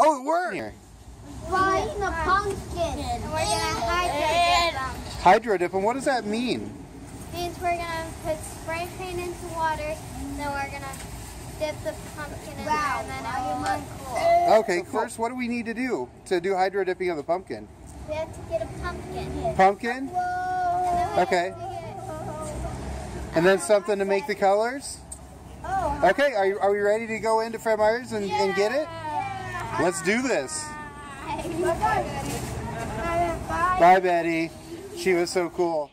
Oh, it worked! Find the pumpkin. And we're gonna hydro dip them. Hydro dip them? What does that mean? It means we're gonna put spray paint into water, then we're gonna dip the pumpkin in there, and then it will look cool. Okay, first, what do we need to do hydro dipping of the pumpkin? We have to get a pumpkin. Pumpkin? Whoa. Okay. And then something to make the colors? Oh. Okay, are we ready to go into Fred Meyer's and get it? Yeah. Let's do this. Bye. Bye, Betty. She was so cool.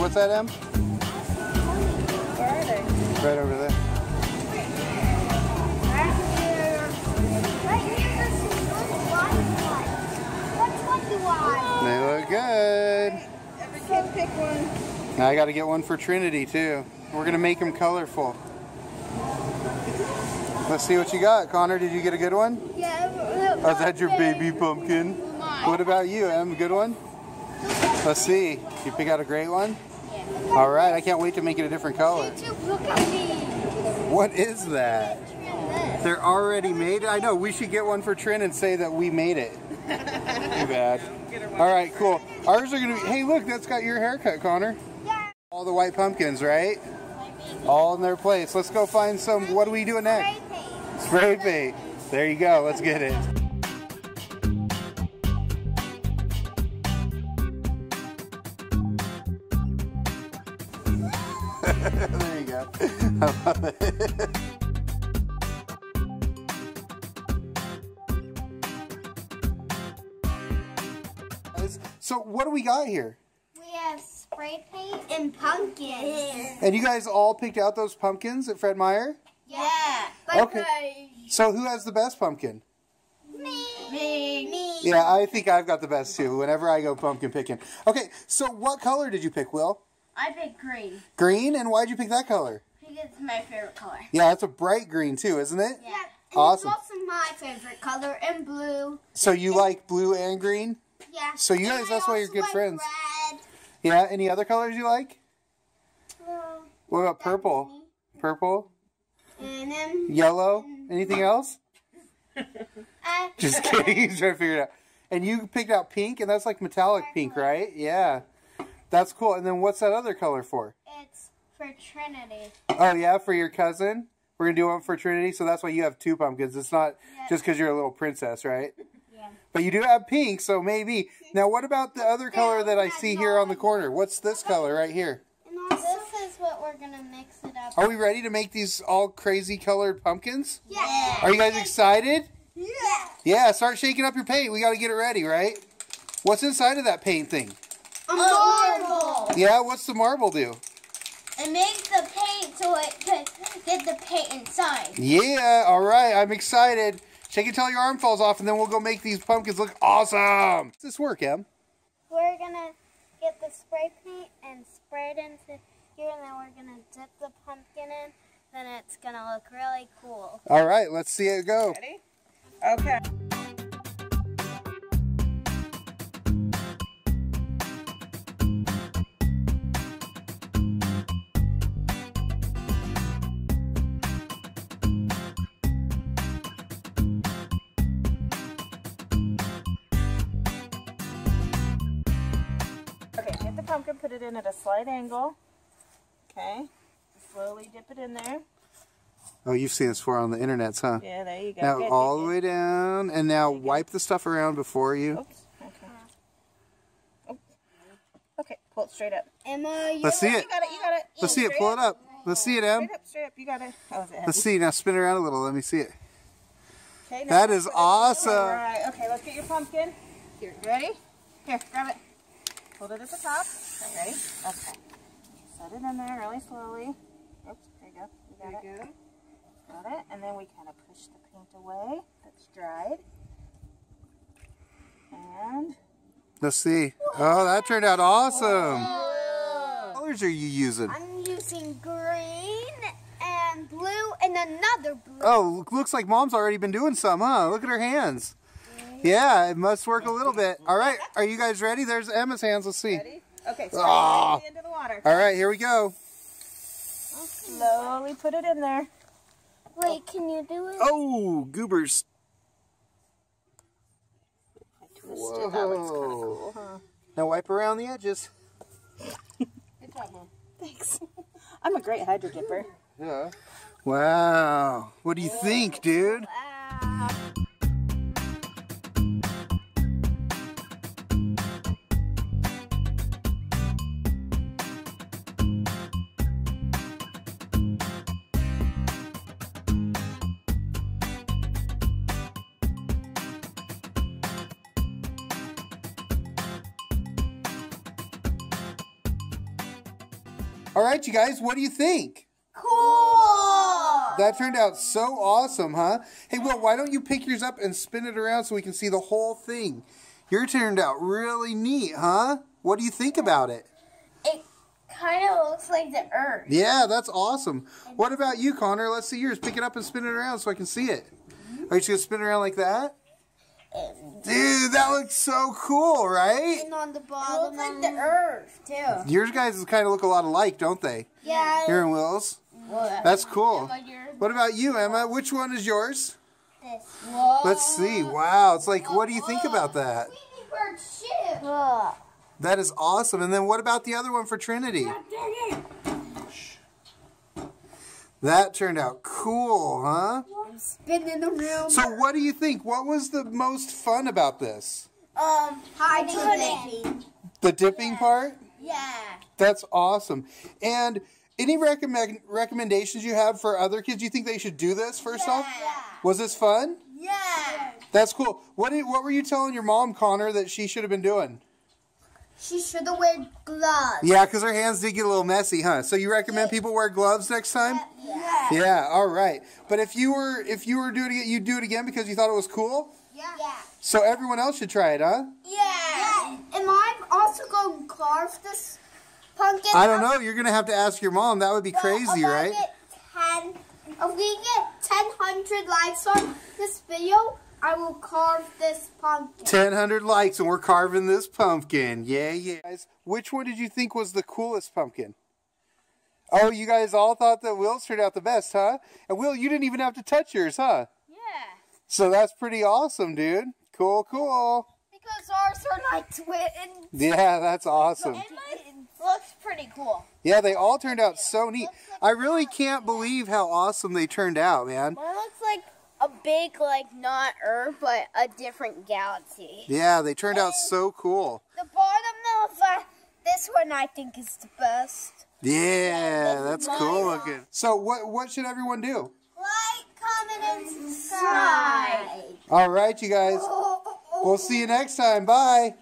What's that, Em? Where are they? Right over there. They look good. Every kid pick one. Now I got to get one for Trinity too. We're gonna make them colorful. Let's see what you got, Connor. Did you get a good one? Yeah. Oh, is that your baby pumpkin? What about you, Em? A good one? Let's see. You pick out a great one? Yeah. All right. I can't wait to make it a different color. Look at me. What is that? They're already made? I know. We should get one for Trin and say that we made it. Too bad. All right. Cool. Ours are going to be... Hey, look. That's got your haircut, Connor. Yeah. All the white pumpkins, right? All in their place. Let's go find some... What are we doing next? Spray paint. Spray paint. There you go. Let's get it. There you go. I love it. So what do we got here? We have spray paint and pumpkins. And you guys all picked out those pumpkins at Fred Meyer? Yeah. Okay. So who has the best pumpkin? Me. Yeah, I think I've got the best too, whenever I go pumpkin picking. Okay, so what color did you pick, Will? I picked green. Green? And why'd you pick that color? Because it's my favorite color. Yeah, it's a bright green too, isn't it? Yeah. And awesome. It's also my favorite color, and blue. So you like blue and green? Yeah. So you guys, that's why you're good friends. Red. Yeah, any other colors you like? What about purple? Purple? And yellow? Anything else? Just kidding, you try to figure it out. And you picked out pink, and that's like metallic pink, right? Yeah. That's cool. And then what's that other color for? It's for Trinity. Oh, yeah? For your cousin? We're going to do one for Trinity? So that's why you have two pumpkins. It's not just because you're a little princess, right? Yeah. But you do have pink, so maybe. Now, what about the other color that I see here on the corner? What's this color right here? And also, this is what we're going to mix it up. Are we ready to make these all crazy colored pumpkins? Yeah. Are you guys excited? Yeah. Yeah, start shaking up your paint. We got to get it ready, right? What's inside of that paint thing? A marble. Yeah, what's the marble do? It makes the paint so it could get the paint inside. Yeah, all right, I'm excited. Shake it till your arm falls off, and then we'll go make these pumpkins look awesome. How does this work, Em? We're going to get the spray paint and spray it into here, and then we're going to dip the pumpkin in. Then it's going to look really cool. All right, let's see it go. Ready? Okay. Pumpkin, put it in at a slight angle. Okay, slowly dip it in there. Oh, you've seen this before on the internets, huh? Yeah, there you go. Now all the way down, and now wipe the stuff around before you. Oops. Okay. Okay, pull it straight up. Emma, let's see it. You got it. Let's see it. Pull it up. Let's see it, Em. Straight up. You got it. Let's see. Now spin around a little. Let me see it. Okay. That is awesome. All right. Okay, let's get your pumpkin. Here, ready? Here, grab it. Hold it at the top. Okay, ready? Okay. Set it in there really slowly. Oops, there you go. You got it. Got it. And then we kind of push the paint away. That's dried. And let's see. Oh, that turned out awesome. Whoa. What colors are you using? I'm using green another blue. Oh, looks like Mom's already been doing some, huh? Look at her hands. Yeah, it must work a little bit. All right, are you guys ready? There's Emma's hands. Let's see. Ready? Okay, so into the water. All right, here we go. I'll slowly put it in there. Wait, can you do it? Oh, goobers. I twisted. Whoa. That looks kind of cool, huh? Now wipe around the edges. Good job, Mom. Thanks. I'm a great hydro dipper. Yeah. Wow. What do you think, dude? Wow. All right, you guys, what do you think? Cool! That turned out so awesome, huh? Hey, Will, why don't you pick yours up and spin it around so we can see the whole thing? Yours turned out really neat, huh? What do you think about it? It kind of looks like the Earth. Yeah, that's awesome. What about you, Connor? Let's see yours. Pick it up and spin it around so I can see it. Are you just going to spin it around like that? Dude, that looks so cool, right? And on the bottom, it looks like the Earth, too. Yours guys kind of look a lot alike, don't they? Yeah. Here in Will's. Well, that's cool. What about you, Emma? Which one is yours? This. Whoa. Let's see. Wow. It's like, what do you think about that? Tweety Bird shoe. That is awesome. And then what about the other one for Trinity? That turned out cool, huh? Spinning the room. So what do you think? What was the most fun about this? Hiding. The dipping part? Yeah. That's awesome. And any recommendations you have for other kids? You think they should do this first off? Yeah. Was this fun? Yeah. That's cool. What were you telling your mom, Connor, that she should have been doing? She should have worn gloves. Yeah, because her hands did get a little messy, huh? So you recommend people wear gloves next time? Yeah. Yeah, all right. But if you were doing it, you'd do it again because you thought it was cool? Yeah. So everyone else should try it, huh? Yeah. Am I also going to carve this pumpkin? I don't know. You're going to have to ask your mom. That would be crazy, right? If we get 1,000 likes on this video, I will carve this pumpkin. 1,000 likes and we're carving this pumpkin. Yeah. Guys, which one did you think was the coolest pumpkin? Oh, you guys all thought that Will's turned out the best, huh? And Will, you didn't even have to touch yours, huh? Yeah. So that's pretty awesome, dude. Cool. Because ours are like twins. Yeah, that's awesome. And mine looks pretty cool. Yeah, they all turned out so neat. I really can't believe how awesome they turned out, man. Mine looks like a big, like, not Earth, but a different galaxy. Yeah, they turned out so cool. The bottom of this one, I think, is the best. Yeah, that's cool looking. So what should everyone do? Like, comment, and subscribe. All right, you guys. We'll see you next time. Bye.